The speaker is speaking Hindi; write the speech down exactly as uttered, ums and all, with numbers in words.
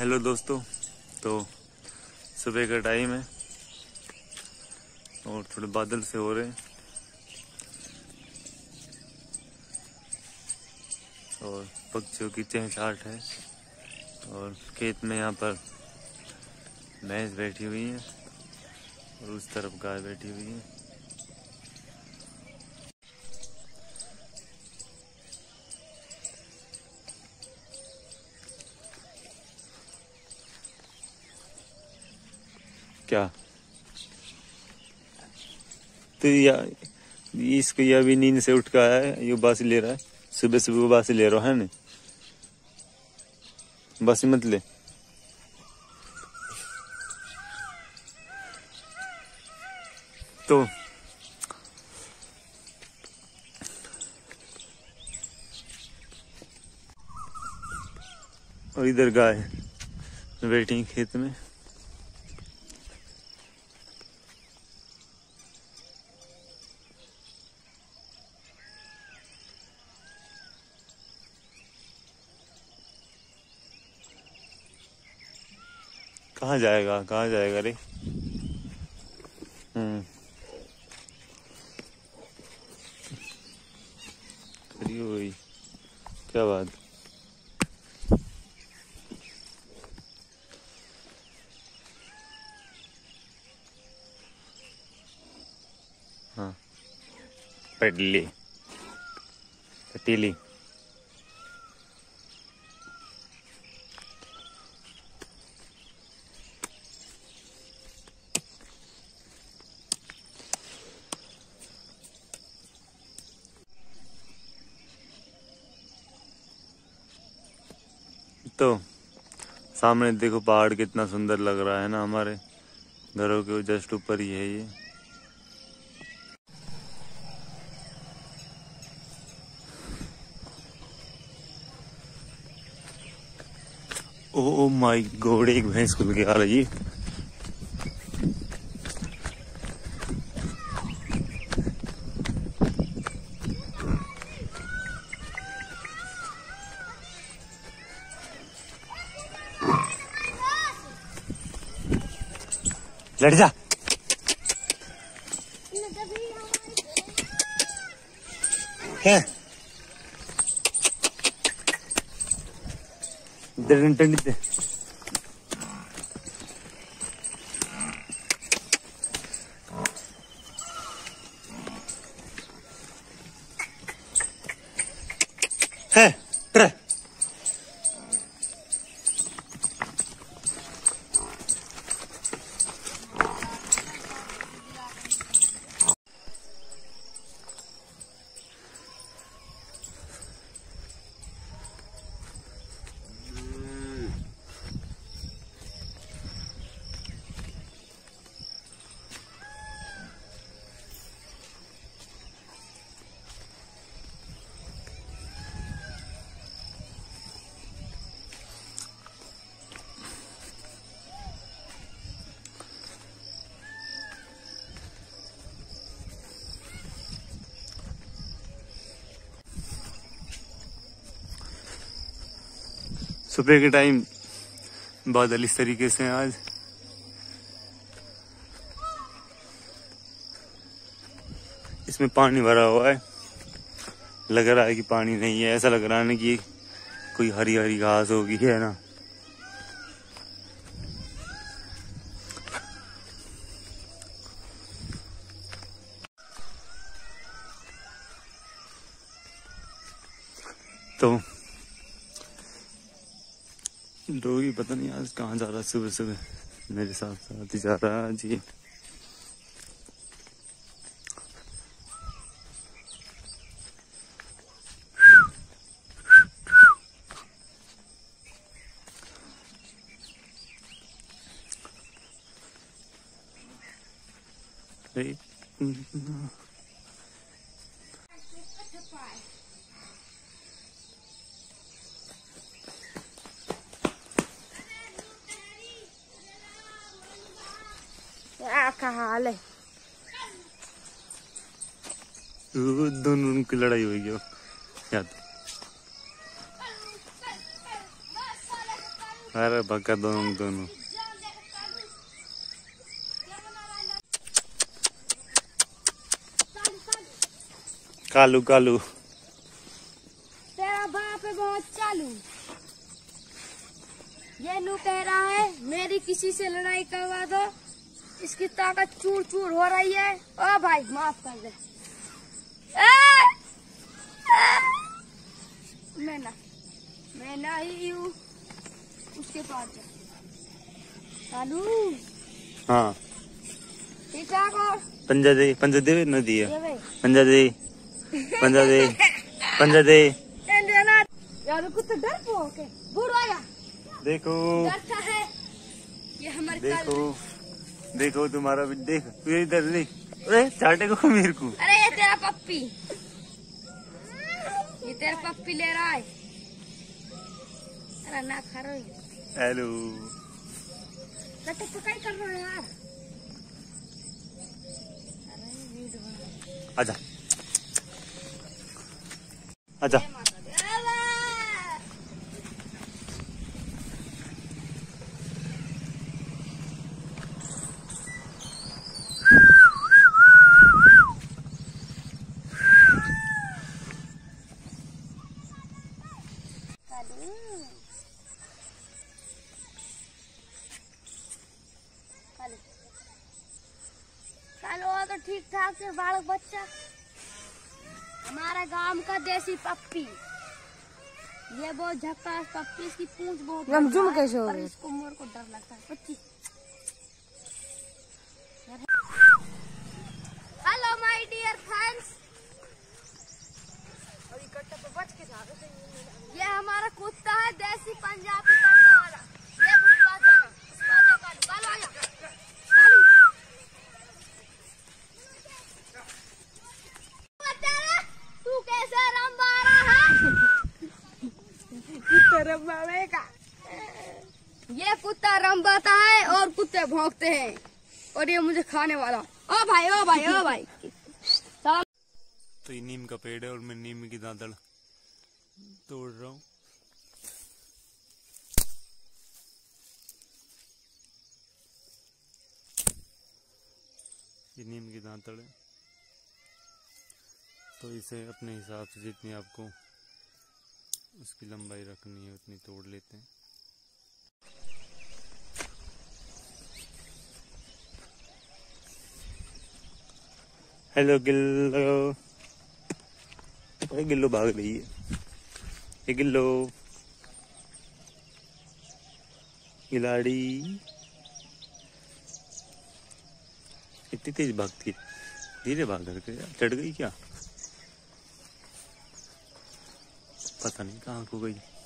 हेलो दोस्तों, तो सुबह का टाइम है और थोड़े बादल से हो रहे हैं और पक्षियों की चहचहाहट है और खेत में यहाँ पर भैंस बैठी हुई है और उस तरफ गाय बैठी हुई है। क्या तो या इसको यह भी नींद से उठ कर आया है, ये बासी ले रहा है। सुबह सुबह बासी ले रहा है ना, बासी मत ले। तो और इधर गाय बैठी खेत में। कहाँ जाएगा कहाँ जाएगा रे। हम्म क्या बात। हाँ पटली पटीली तो सामने देखो पहाड़ कितना सुंदर लग रहा है ना। हमारे घरों के जस्ट ऊपर ही है ये। ओ माय गॉड, एक भैंस खुल के आ रही है। लड़ जा दे। सुबह के टाइम बादल इस तरीके से हैं आज। इसमें पानी भरा हुआ है, लग रहा है कि पानी नहीं है। ऐसा लग रहा है ना कि कोई हरी हरी घास होगी, है ना। तो डोगी पता नहीं आज कहाँ जा रहा है, सुबह सुबह मेरे साथ साथ ही जा रहा है जी। हाल है दोनों उनकी लड़ाई हुई है। याद अरे भगा दोनों दोनों कालू कालू तेरा बाप है बहुत चालू। ये नू कह रहा है मेरी किसी से लड़ाई करवा दो, इसकी ताकत चूर चूर हो रही है। ओ भाई माफ कर दे मैं ना मैं ना ही हूँ उसके पास चालू। हाँ ठीक है पंजा दे पंजा दे न दिया पंजा दे पंजा दे पंजा दे यार कुछ डर पो के बुरा देखो डरता है ये हमारे देखो देखो तुम्हारा भी देख तू इधर ले अरे चाटे को मेरे को अरे ये तेरा पप्पी ये तेरा पप्पी ले रहा है। अरे ना खा रही हेलो पकाई कर रहा है यार। अच्छा अच्छा तो ठीक ठाक से बालक बच्चा हमारा गांव का देसी पप्पी। ये बहुत झक्कास पप्पी इसकी पूंछ बहुत जुम कैसे हो रही है इसको मोर को डर लगता है। हेलो माय डियर फ्रेंड्स ये हमारा कुत्ता है देसी पंजाबी कुत्ता वाला। ये कुत्ता तू कैसे रंबा रहा है कुत्ता रंबाएगा। ये कुत्ता रंबाता है और कुत्ते भौंकते हैं और ये मुझे खाने वाला। ओ भाई ओ भाई ओ भाई तो ये नीम का पेड़ है और मैं नीम की दादड़ तोड़ रहा हूँ। ये नीम की दांतड़ है तो इसे अपने हिसाब से जितनी आपको उसकी लंबाई रखनी है उतनी तोड़ लेते हैं। हेलो गिल्लो गिल्लो भाग रही है ये गिल्लो गिलाड़ी इतनी तेज भागती धीरे भाग करके चढ़ गई क्या पता नहीं कहाँ को गई।